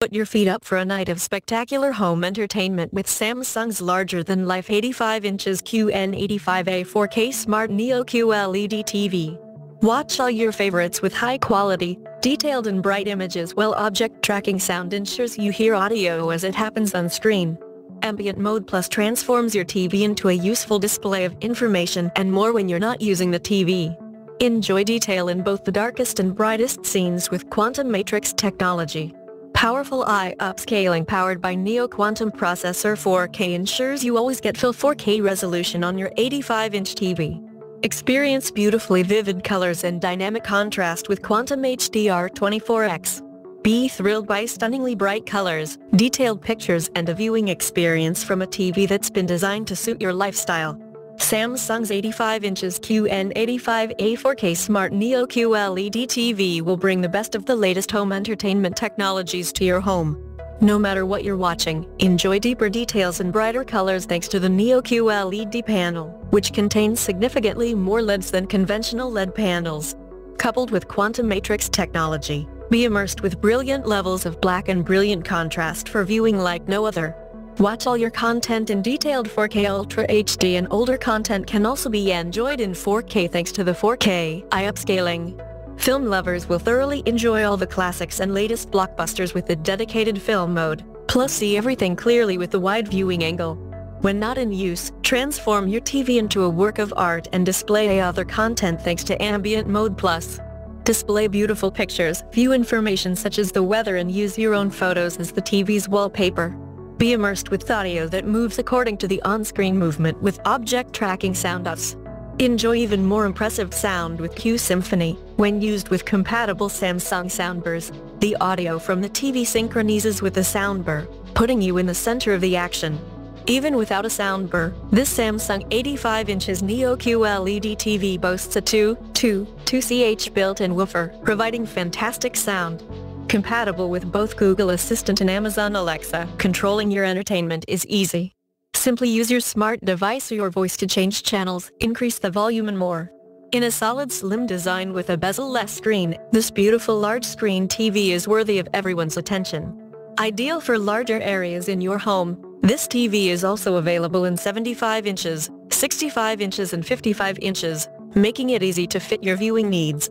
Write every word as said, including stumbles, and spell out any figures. Put your feet up for a night of spectacular home entertainment with Samsung's larger-than-life eighty-five inches Q N eighty-five A four K Smart Neo Q L E D T V. Watch all your favorites with high-quality, detailed and bright images while object tracking sound ensures you hear audio as it happens on screen. Ambient Mode Plus transforms your T V into a useful display of information and more when you're not using the T V. Enjoy detail in both the darkest and brightest scenes with Quantum Matrix technology. Powerful eye upscaling powered by Neo Quantum Processor four K ensures you always get full four K resolution on your eighty-five inch T V. Experience beautifully vivid colors and dynamic contrast with Quantum H D R twenty-four X. Be thrilled by stunningly bright colors, detailed pictures and a viewing experience from a T V that's been designed to suit your lifestyle. Samsung's eighty-five inches Q N eighty-five A four K Smart Neo Q L E D T V will bring the best of the latest home entertainment technologies to your home. No matter what you're watching, enjoy deeper details and brighter colors thanks to the Neo Q L E D panel, which contains significantly more L E Ds than conventional L E D panels. Coupled with Quantum Matrix technology, be immersed with brilliant levels of black and brilliant contrast for viewing like no other. Watch all your content in detailed four K Ultra H D, and older content can also be enjoyed in four K thanks to the four K I upscaling. Film lovers will thoroughly enjoy all the classics and latest blockbusters with the dedicated film mode, plus see everything clearly with the wide viewing angle. When not in use, transform your T V into a work of art and display other content thanks to Ambient Mode Plus. Display beautiful pictures, view information such as the weather and use your own photos as the T V's wallpaper. Be immersed with audio that moves according to the on-screen movement with object tracking sound offs. Enjoy even more impressive sound with Q-Symphony, when used with compatible Samsung soundbars. The audio from the T V synchronizes with the soundbar, putting you in the center of the action. Even without a soundbar, this Samsung eighty-five inches Neo Q L E D T V boasts a two point two two C H built-in woofer, providing fantastic sound. Compatible with both Google Assistant and Amazon Alexa, controlling your entertainment is easy. Simply use your smart device or your voice to change channels, increase the volume and more. In a solid slim design with a bezel-less screen, this beautiful large-screen T V is worthy of everyone's attention. Ideal for larger areas in your home, this T V is also available in seventy-five inches, sixty-five inches and fifty-five inches, making it easy to fit your viewing needs.